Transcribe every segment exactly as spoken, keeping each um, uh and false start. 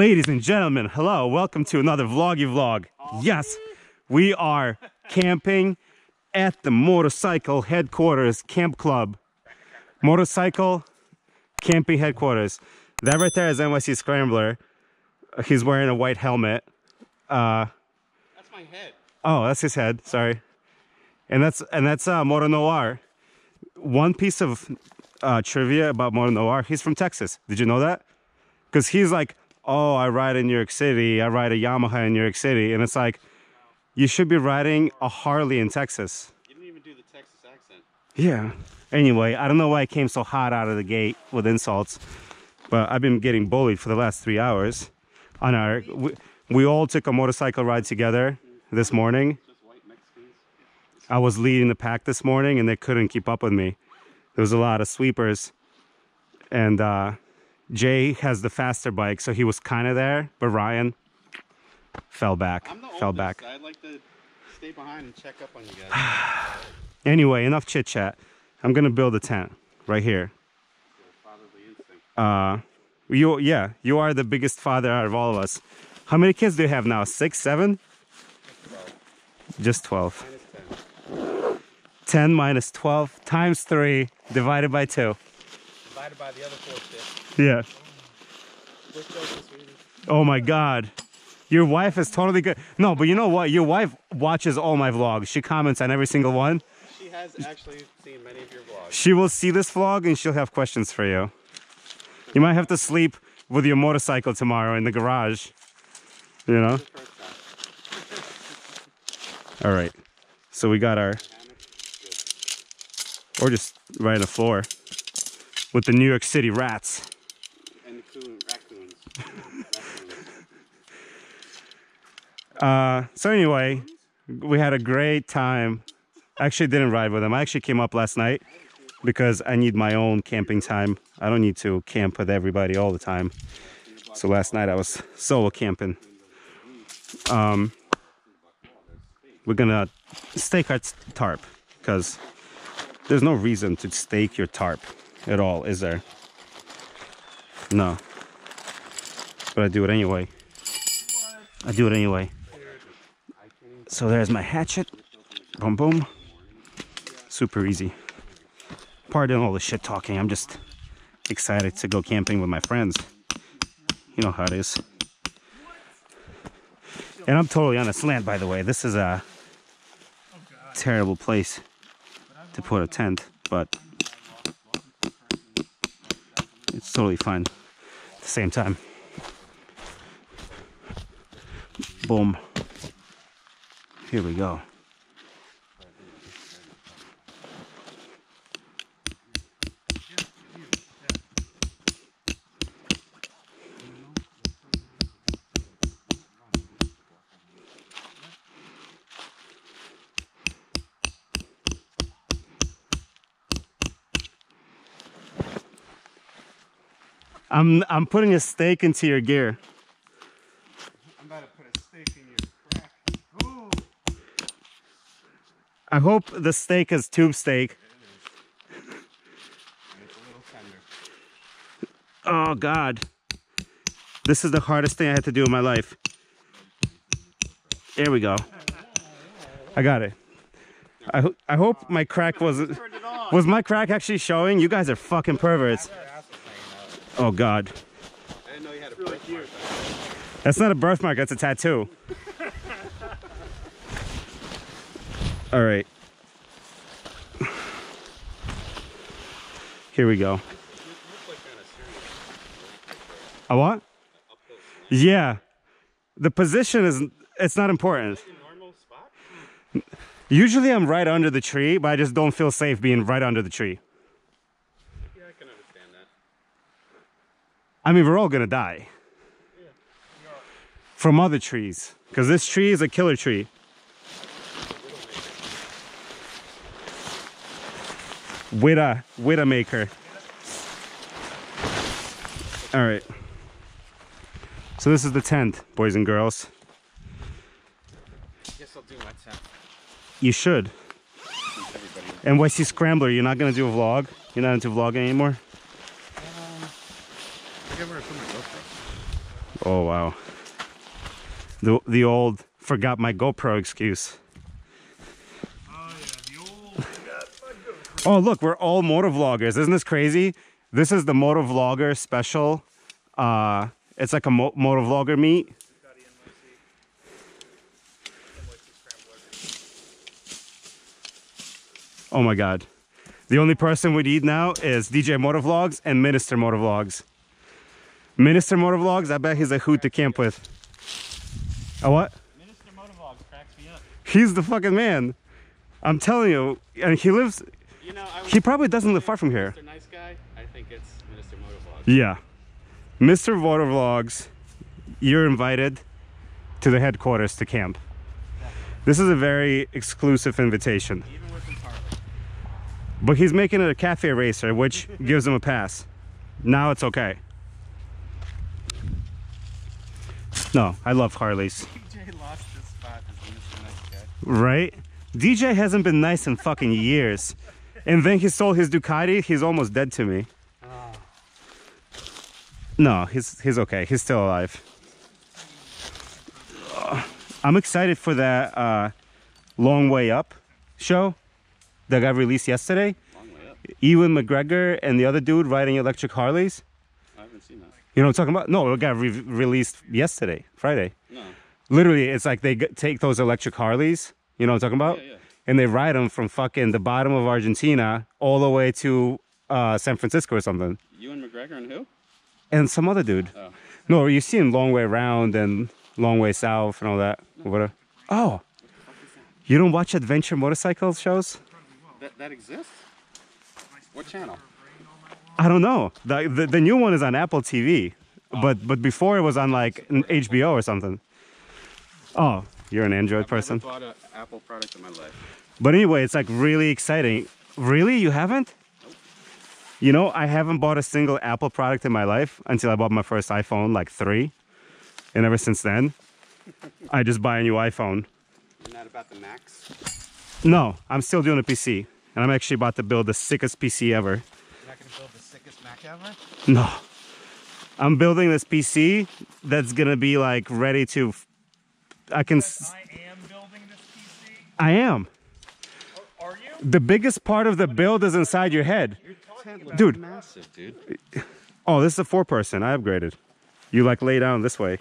Ladies and gentlemen, hello, welcome to another vloggy vlog. Yes, we are camping at the motorcycle headquarters camp club. Motorcycle camping headquarters. That right there is N Y C Scrambler. He's wearing a white helmet. Uh, that's my head. Oh, that's his head, sorry. And that's and that's uh, Moto Noir. One piece of uh, trivia about Moto Noir, he's from Texas. Did you know that? Because he's like, oh, I ride in New York City, I ride a Yamaha in New York City, and it's like, you should be riding a Harley in Texas. You didn't even do the Texas accent. Yeah. Anyway, I don't know why I came so hot out of the gate with insults, but I've been getting bullied for the last three hours. On our, we, we all took a motorcycle ride together this morning. I was leading the pack this morning, and they couldn't keep up with me. There was a lot of sweepers, and uh, Jay has the faster bike, so he was kind of there, but Ryan fell back. I'm the fell oldest. back. I'd like to stay behind and check up on you guys. Anyway, enough chit chat. I'm gonna build a tent right here. Uh, you, yeah, you are the biggest father out of all of us. How many kids do you have now? Six, seven? Just twelve. Just twelve. Ten minus twelve times three divided by two. Divided by the other four kids. Yeah. Oh my God, your wife is totally good. No, but you know what? Your wife watches all my vlogs. She comments on every single one. She has actually seen many of your vlogs. She will see this vlog and she'll have questions for you. You might have to sleep with your motorcycle tomorrow in the garage. You know. All right. So we got our, or just right on the floor, with the New York City rats. Uh, so anyway, we had a great time. I actually didn't ride with him. I actually came up last night because I need my own camping time. I don't need to camp with everybody all the time. So last night I was solo camping. Um, we're gonna stake our tarp because there's no reason to stake your tarp at all, is there? No. But I do it anyway. I do it anyway. So there's my hatchet. Boom, boom. Super easy. Pardon all the shit talking. I'm just excited to go camping with my friends. You know how it is. And I'm totally on a slant, by the way. This is a terrible place to put a tent, but it's totally fine at the same time. Boom. Here we go. I'm I'm putting a stake into your gear. I'm about to put a stake in your crack. Ooh. I hope the stake is tube stake. It is. It's a little tender. Oh God. This is the hardest thing I had to do in my life. There we go. I got it. I ho I hope my crack was was my crack actually showing? You guys are fucking perverts. Oh God. I didn't know you had a birthmark. That's not a birthmark, that's a tattoo. All right. Here we go. A what? Yeah. The position is, it's not important. Usually I'm right under the tree, but I just don't feel safe being right under the tree. I mean, we're all gonna die from other trees because this tree is a killer tree. Widow, widowmaker. All right. So this is the tent, boys and girls. I guess I'll do my tent. You should. N Y C Scrambler, you're not gonna do a vlog? You're not into vlogging anymore? Oh wow. The the old forgot my GoPro excuse. Oh yeah, the old forgot my GoPro. Oh look, we're all motor vloggers. Isn't this crazy? This is the motor vlogger special. Uh, it's like a mo motor vlogger meet. Ducati N Y C. N Y C Scrambler. Oh my god. The only person we need now is D J Motovlogs and Minister Motovlogs. Minister Motovlogs, I bet he's a hoot to camp with. A what? Minister Motovlogs cracks me up. He's the fucking man. I'm telling you, and he lives. You know, I he probably doesn't live far from here. Mister Nice Guy, I think it's Minister Motovlogs. Yeah, Mister Motovlogs, you're invited to the headquarters to camp. Exactly. This is a very exclusive invitation. Even with But he's making it a cafe racer, which gives him a pass. Now it's okay. No, I love Harleys. D J lost his spot as Mister Nice Guy. Right? D J hasn't been nice in fucking years. And then he sold his Ducati, he's almost dead to me. Oh. No, he's, he's okay. He's still alive. I'm excited for that uh, Long Way Up show that got released yesterday. Ewan McGregor and the other dude riding electric Harleys. I haven't seen that. You know what I'm talking about? No, it got re released yesterday, Friday. No. Literally, it's like they g take those electric Harleys, you know what I'm talking about? Yeah, yeah. And they ride them from fucking the bottom of Argentina all the way to uh, San Francisco or something. Ewan McGregor and who? And some other dude. Oh. No, you've seen Long Way Round and Long Way South and all that. No. What a oh. What the fuck is that? You don't watch adventure motorcycle shows? That, that exists? What channel? I don't know. The, the, the new one is on Apple T V. Oh. But but before it was on like H B O or something. Oh, you're an Android I've person. I've never bought an Apple product in my life. But anyway, it's like really exciting. Really? You haven't? Nope. You know, I haven't bought a single Apple product in my life until I bought my first iPhone, like three. And ever since then, I just buy a new iPhone. You're not about the Macs? No, I'm still doing a P C, and I'm actually about to build the sickest P C ever. You're not gonna build the sickest Mac ever? No. I'm building this P C that's gonna be like ready to... I can... Yes, I am building this P C? I am. Are, are you? The biggest part of the build is inside your head. You're dude. Massive, dude. Oh, this is a four person. I upgraded. You like lay down this way.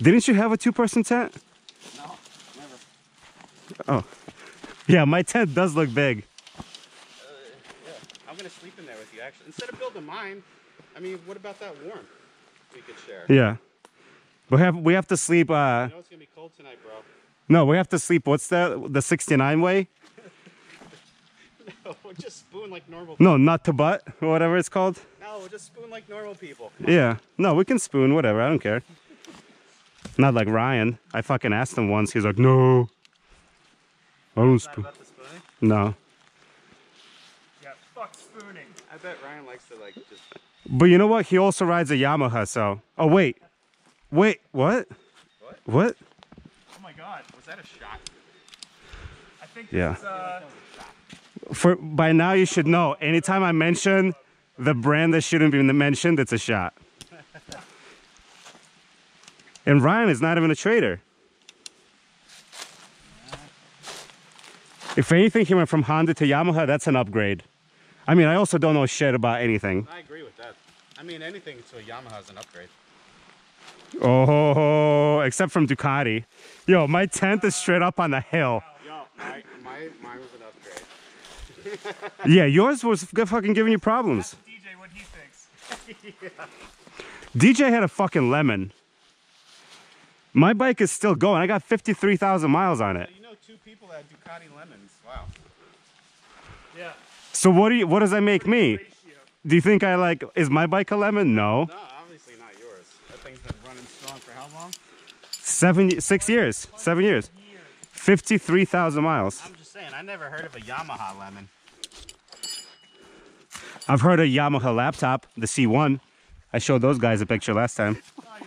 Didn't you have a two person tent? Oh, yeah, my tent does look big. Uh, yeah. I'm going to sleep in there with you, actually. Instead of building mine, I mean, what about that warmth we could share? Yeah. We have, we have to sleep... Uh, I know it's going to be cold tonight, bro. No, we have to sleep, what's that, the sixty-nine way? No, we'll just spoon like normal people. No, not to butt, or whatever it's called. No, we'll just spoon like normal people. Yeah. No, we can spoon, whatever, I don't care. Not like Ryan. I fucking asked him once, he's like, no. I don't spoon. About the spooning? No. Yeah, fuck spooning. I bet Ryan likes to like just... But you know what? He also rides a Yamaha, so... Oh, wait. Wait, what? What? What? Oh my god, was that a shot? I think yeah. It's, uh... For, by now you should know, anytime I mention the brand that shouldn't be mentioned, it's a shot. And Ryan is not even a traitor. If anything, he went from Honda to Yamaha, that's an upgrade. I mean, I also don't know shit about anything. I agree with that. I mean, anything to a Yamaha is an upgrade. Oh, except from Ducati. Yo, my tent is straight up on the hill. Yo, my, my, mine was an upgrade. Yeah, yours was fucking giving you problems. That's D J, what he thinks. Yeah. D J had a fucking lemon. My bike is still going. I got fifty-three thousand miles on it. Two people that had Ducati lemons. Wow. Yeah. So what do you? What does that make me? Do you think I like? Is my bike a lemon? No. No, obviously not yours. That thing's been running strong for how long? Seven, six years, seven years, fifty-three thousand miles. I'm just saying, I never heard of a Yamaha lemon. I've heard a Yamaha laptop, the C one. I showed those guys a picture last time.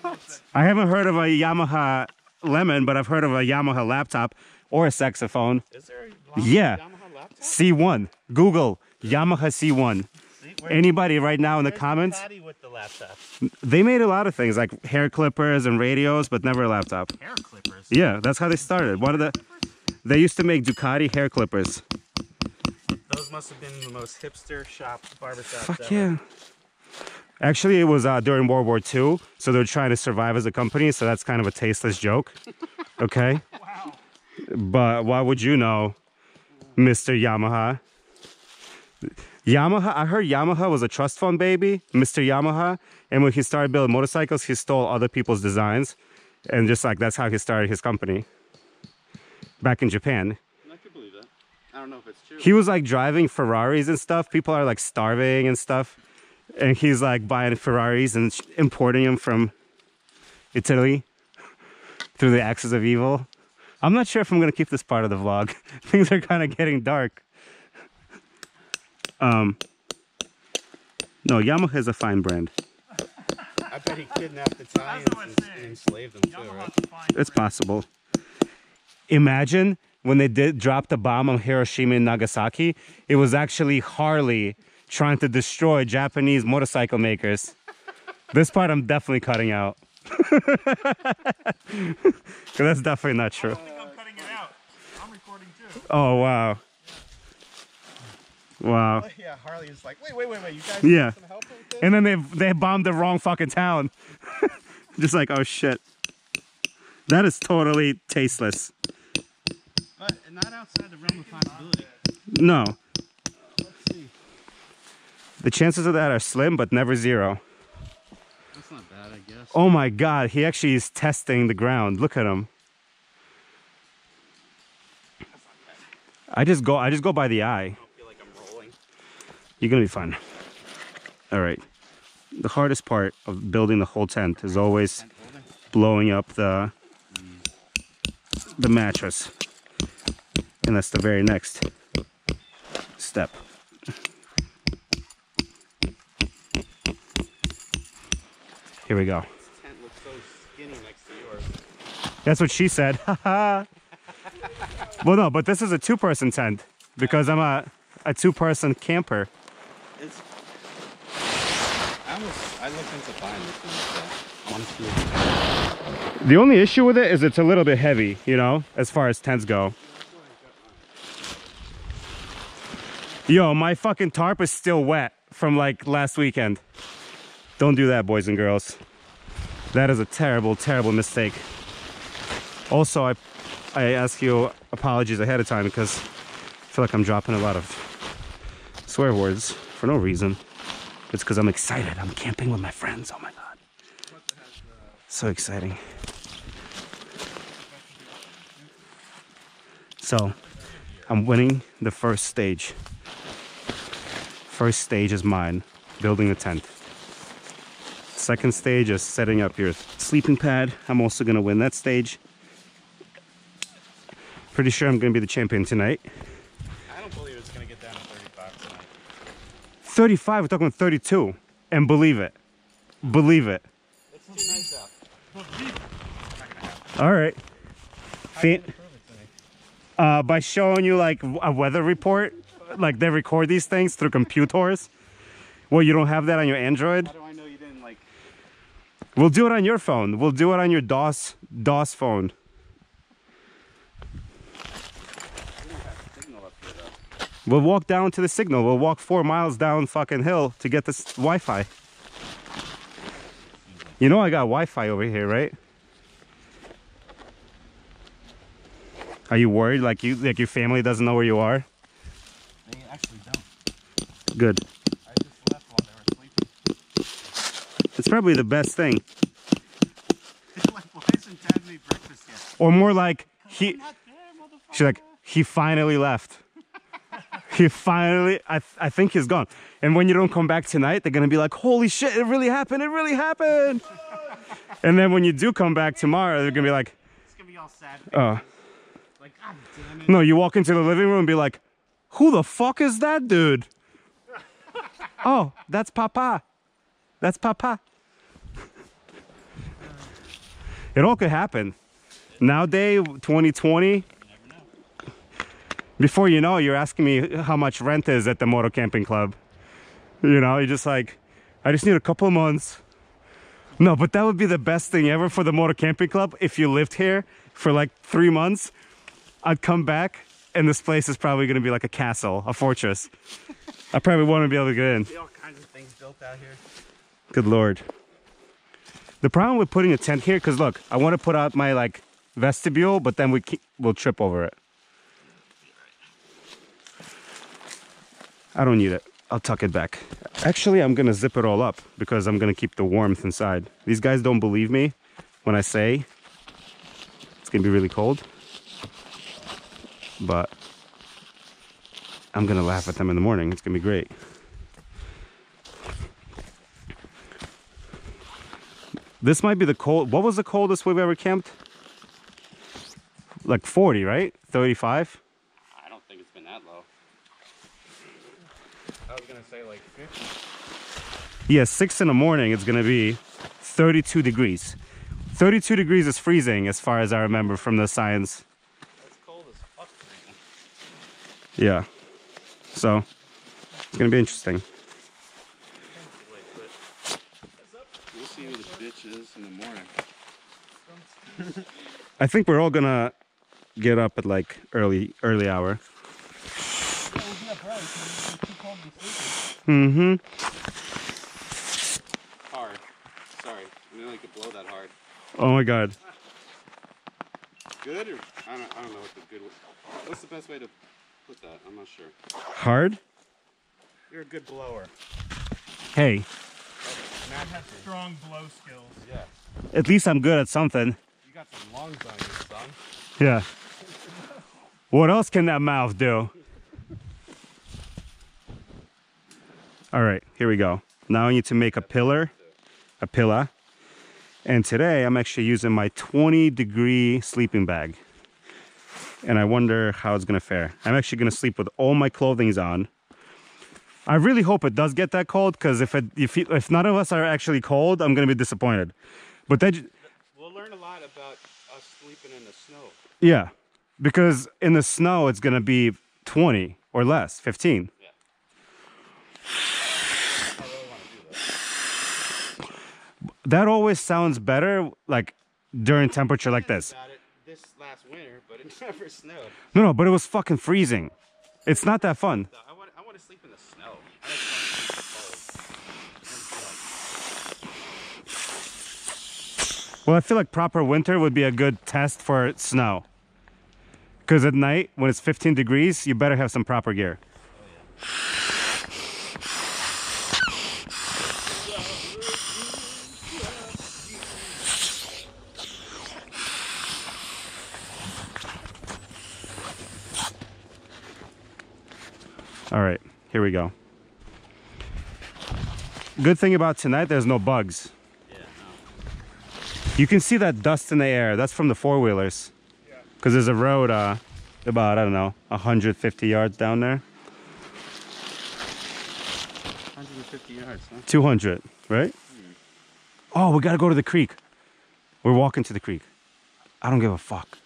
What? I haven't heard of a Yamaha lemon, but I've heard of a Yamaha laptop. Or a saxophone. Is there a Yamaha, yeah. Yamaha laptop? C one. Google Yamaha C one. See, anybody right now in the comments. Ducati with the laptop? They made a lot of things like hair clippers and radios, but never a laptop. Hair clippers? Yeah, that's how they started. One of the, they used to make Ducati hair clippers. Those must have been the most hipster shop, barbershop. Fuck yeah. Actually, it was uh, during World War Two, so they're trying to survive as a company, so that's kind of a tasteless joke. Okay? Wow. But why would you know, Mister Yamaha? Yamaha, I heard Yamaha was a trust fund baby, Mister Yamaha, and when he started building motorcycles, he stole other people's designs, and just like, that's how he started his company. Back in Japan. I could believe that. I don't know if it's true. He was like driving Ferraris and stuff, people are like starving and stuff. And he's like buying Ferraris and importing them from Italy through the axis of evil. I'm not sure if I'm going to keep this part of the vlog. Things are kind of getting dark. Um, no, Yamaha is a fine brand. I bet he kidnapped Italians and, and enslaved them too, right? It's possible. Imagine when they did drop the bomb on Hiroshima and Nagasaki, it was actually Harley trying to destroy Japanese motorcycle makers. This part I'm definitely cutting out. That's definitely not true. I don't think I'm cutting it out. I'm recording too. Oh wow. Wow. Well, yeah, Harley is like, wait, wait, wait, wait, you guys yeah. need some help with this? And then they they bombed the wrong fucking town. Just like, oh shit. That is totally tasteless. But not outside the realm of possibility. No. The chances of that are slim, but never zero. That's not bad, I guess. Oh my God, he actually is testing the ground. Look at him. That's not bad. I just go. I just go by the eye. I don't feel like I'm rolling. You're gonna be fine. All right. The hardest part of building the whole tent is always tent blowing up the mm. the mattress, and that's the very next step. Here we go. This tent looks so skinny next to yours. That's what she said. Well, no, but this is a two-person tent because I'm a a two-person camper. It's, I almost I looked into buying this one, so honestly. The only issue with it is it's a little bit heavy, you know, as far as tents go. Yo, my fucking tarp is still wet from like last weekend. Don't do that, boys and girls. That is a terrible, terrible mistake. Also, I, I ask you apologies ahead of time because I feel like I'm dropping a lot of swear words for no reason. It's because I'm excited. I'm camping with my friends. Oh my God. So exciting. So, I'm winning the first stage. First stage is mine, building a tent. Second stage is setting up your sleeping pad. I'm also gonna win that stage. Pretty sure I'm gonna be the champion tonight. I don't believe it's gonna get down to thirty-five tonight. thirty-five? We're talking about thirty-two. And believe it. Believe it. It's too nice out. All right. How did it prove it tonight? Uh, by showing you like a weather report, like they record these things through computers. Well, you don't have that on your Android. We'll do it on your phone. We'll do it on your DOS DOS phone. We'll walk down to the signal. We'll walk four miles down fucking hill to get this Wi-Fi. You know I got Wi-Fi over here, right? Are you worried? Like you, like your family doesn't know where you are? They actually don't. Good. It's probably the best thing. Like, why hasn't Dad made breakfast yet? Or more like, he... I'm not there, she's like, he finally left. He finally... I, th I think he's gone. And when you don't come back tonight, they're going to be like, holy shit, it really happened, it really happened! And then when you do come back tomorrow, they're going to be like... It's going to be all sad. Oh. Like, God damn it. No, you walk into the living room and be like, who the fuck is that dude? Oh, that's Papa. That's Papa. It all could happen. Nowadays, twenty twenty, before you know, you're asking me how much rent is at the Moto Camping Club. You know, you just like, I just need a couple of months. No, but that would be the best thing ever for the Moto Camping Club. If you lived here for like three months, I'd come back and this place is probably going to be like a castle, a fortress. I probably wouldn't be able to get in. There's all kinds of things built out here. Good Lord. The problem with putting a tent here, because look, I want to put out my like vestibule, but then we keep, we'll trip over it. I don't need it. I'll tuck it back. Actually, I'm going to zip it all up because I'm going to keep the warmth inside. These guys don't believe me when I say it's going to be really cold, but I'm going to laugh at them in the morning. It's going to be great. This might be the cold. What was the coldest we've ever camped? Like forty, right? thirty-five? I don't think it's been that low. I was going to say like fifty. Yeah, six in the morning it's going to be thirty-two degrees. thirty-two degrees is freezing as far as I remember from the science. That's cold as fuck, man. Yeah. So, it's going to be interesting. We'll see who the bitch is in the morning. I think we're all going to get up at like early, early hour. Mm-hmm. Hard. Sorry. I didn't like to blow that hard. Oh my god. Good or I don't I don't know what the good way. What's the best way to put that? I'm not sure. Hard? You're a good blower. Hey. I have strong blow skills. Yeah. At least I'm good at something. You got some lungs on you, son. Yeah. What else can that mouth do? All right, here we go. Now I need to make a pillar, a pillar. And today I'm actually using my twenty degree sleeping bag. And I wonder how it's gonna fare. I'm actually gonna sleep with all my clothings on. I really hope it does get that cold, because if, if if none of us are actually cold, I'm gonna be disappointed. But that we'll learn a lot about us sleeping in the snow. Yeah, because in the snow it's gonna be twenty or less, fifteen. Yeah. That always sounds better, like, during temperature like this. About it this last winter, but it never snowed. No, no, but it was fucking freezing. It's not that fun. I want, I want to sleep in the snow. I don't want to sleep cold. Well, I feel like proper winter would be a good test for snow. Because at night, when it's fifteen degrees, you better have some proper gear. Oh, yeah. All right, here we go. Good thing about tonight, there's no bugs. Yeah, no. You can see that dust in the air. That's from the four-wheelers. Yeah. Because there's a road uh, about, I don't know, one hundred fifty yards down there. one hundred fifty yards, huh? two hundred, right? Hmm. Oh, we got to go to the creek. We're walking to the creek. I don't give a fuck.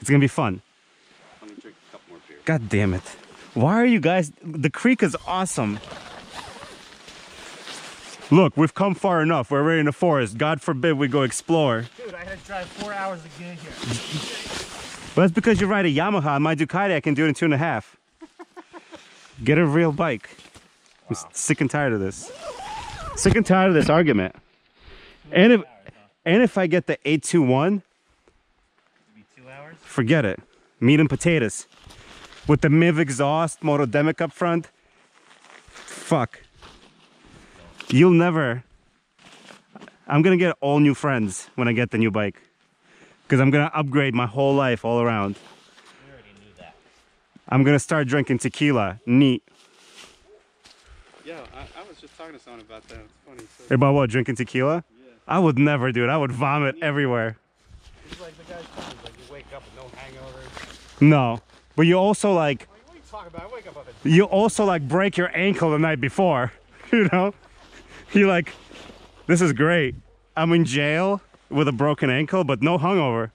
It's going to be fun. Let me drink a couple more beers. God damn it. Why are you guys... The creek is awesome. Look, we've come far enough. We're already in the forest. God forbid we go explore. Dude, I had to drive four hours to get here. Well, that's because you ride a Yamaha. On my Ducati, I can do it in two and a half. Get a real bike. Wow. I'm sick and tired of this. Sick and tired of this argument. And if, hours, huh? and if I get the eight two one... Forget it. Meat and potatoes. With the M I V exhaust, Motodemic up front. Fuck. You'll never... I'm gonna get all new friends when I get the new bike. Because I'm gonna upgrade my whole life all around. We already knew that. I'm gonna start drinking tequila. Neat. Yeah, I, I was just talking to someone about that. It's funny. So... About what? Drinking tequila? Yeah. I would never do it. I would vomit yeah. everywhere. It's like the guy's talking, like you wake up with no hangovers. No. But you also like, what are you talking about? I wake up up at you also like break your ankle the night before, you know? You're like, this is great. I'm in jail with a broken ankle, but no hungover.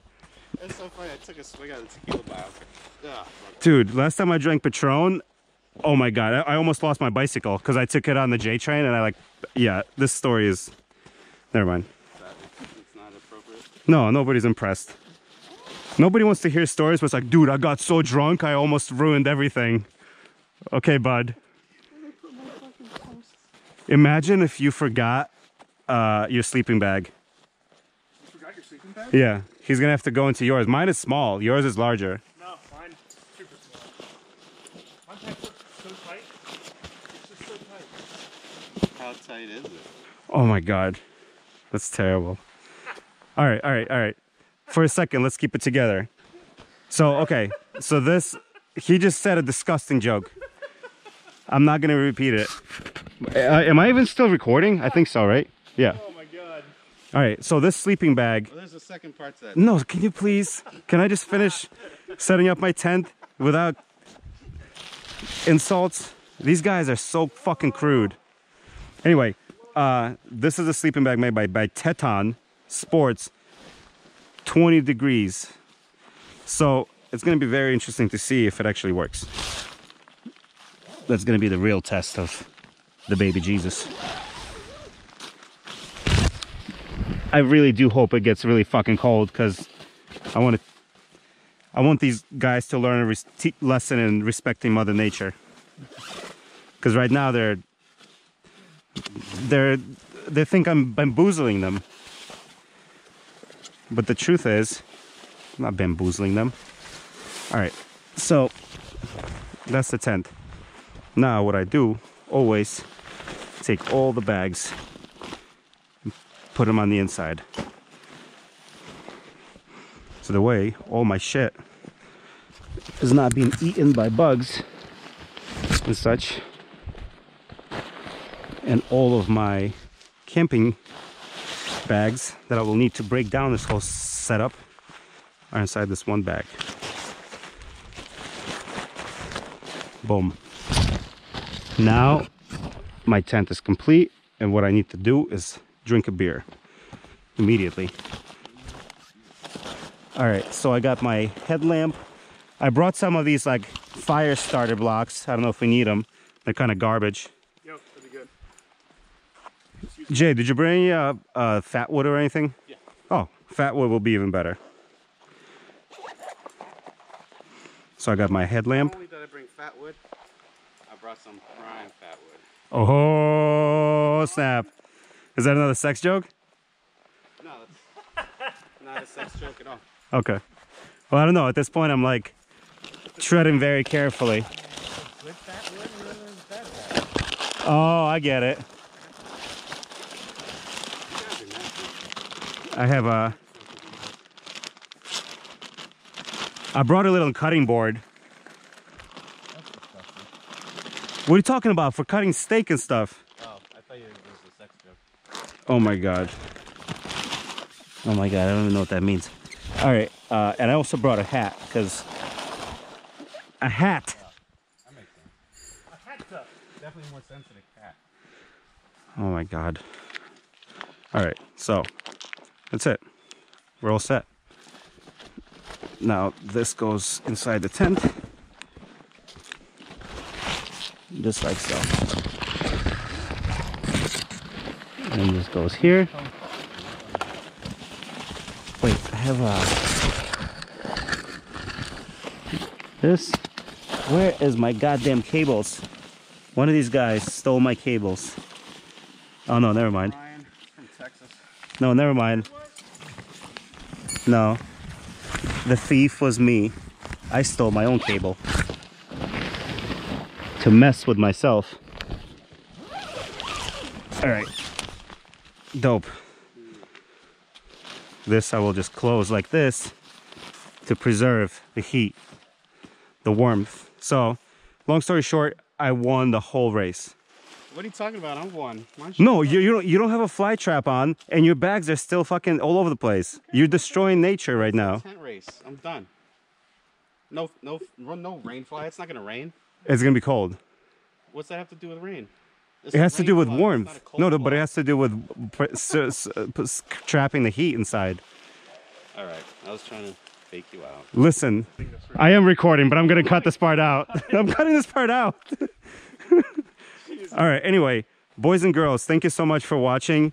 It's so funny, I took a swig out of the tequila bottle. Dude, last time I drank Patron, Oh my God, I, I almost lost my bicycle because I took it on the J train and I like, yeah, this story is, never mind. It's not appropriate. No, nobody's impressed. Nobody wants to hear stories where it's like, dude, I got so drunk, I almost ruined everything. Okay, bud. Imagine if you forgot uh, your sleeping bag. You forgot your sleeping bag? Yeah, he's gonna have to go into yours. Mine is small, yours is larger. No, mine's super small. My pants are so tight. It's just so tight. How tight is it? Oh my God, that's terrible. All right, all right, all right. For a second, let's keep it together. So, okay, so this, he just said a disgusting joke. I'm not gonna repeat it. I, am I even still recording? I think so, right? Yeah. Oh my God. All right, so this sleeping bag. Well, there's a second part to that. No, can you please? Can I just finish setting up my tent without insults? These guys are so fucking crude. Anyway, uh, this is a sleeping bag made by, by Teton Sports, twenty degrees. So it's gonna be very interesting to see if it actually works. That's gonna be the real test of the baby Jesus. I really do hope it gets really fucking cold because I want to. I want these guys to learn a res lesson in respecting Mother Nature. Because right now they're they're they think I'm bamboozling them, but the truth is, I'm not bamboozling them. All right, so that's the tent. Now what I do always. Take all the bags and put them on the inside. So the way all my shit is not being eaten by bugs and such. And all of my camping bags that I will need to break down this whole setup are inside this one bag. Boom. Now my tent is complete, and what I need to do is drink a beer immediately. All right, so I got my headlamp. I brought some of these like fire starter blocks. I don't know if we need them. They're kind of garbage. Yep, that'd be good. Jay, did you bring any uh, uh, fat wood or anything? Yeah. Oh, fat wood will be even better. So I got my headlamp. Not only did I bring fat wood, I brought some prime fat wood. Oh snap! Is that another sex joke? No, that's not a sex joke at all. Okay. Well, I don't know. At this point, I'm like treading very carefully. Oh, I get it. I have a. I brought a little cutting board. What are you talking about? For cutting steak and stuff. Oh, I thought you was a sex joke. Oh my God. Oh my God, I don't even know what that means. All right, uh, and I also brought a hat, because... A hat! Yeah, that makes sense. A hat's up. Definitely more sense than a cat. Oh my God. All right, so, that's it. We're all set. Now, this goes inside the tent. Just like so. And this goes here. Wait, I have a... This? Where is my goddamn cables? One of these guys stole my cables. Oh no, never mind. Ryan from Texas. No, never mind. No. The thief was me. I stole my own cable. To mess with myself. All right, dope. This I will just close like this to preserve the heat, the warmth. So, long story short, I won the whole race. What are you talking about? I won. No, you, you don't. You don't have a fly trap on, and your bags are still fucking all over the place. Okay, you're destroying nature right now. Tent race. I'm done. No, no, no rain fly. It's not gonna rain. It's gonna be cold. What's that have to do with rain? It's it has rain to do with blood. Warmth. No, no, but it has to do with trapping the heat inside. All right, I was trying to fake you out. Listen, I am recording, but I'm going to cut this part out. I'm cutting this part out. All right, anyway, boys and girls, thank you so much for watching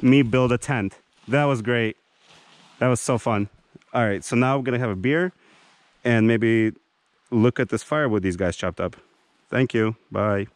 me build a tent. That was great. That was so fun. All right, so now we're going to have a beer and maybe look at this firewood these guys chopped up. Thank you. Bye.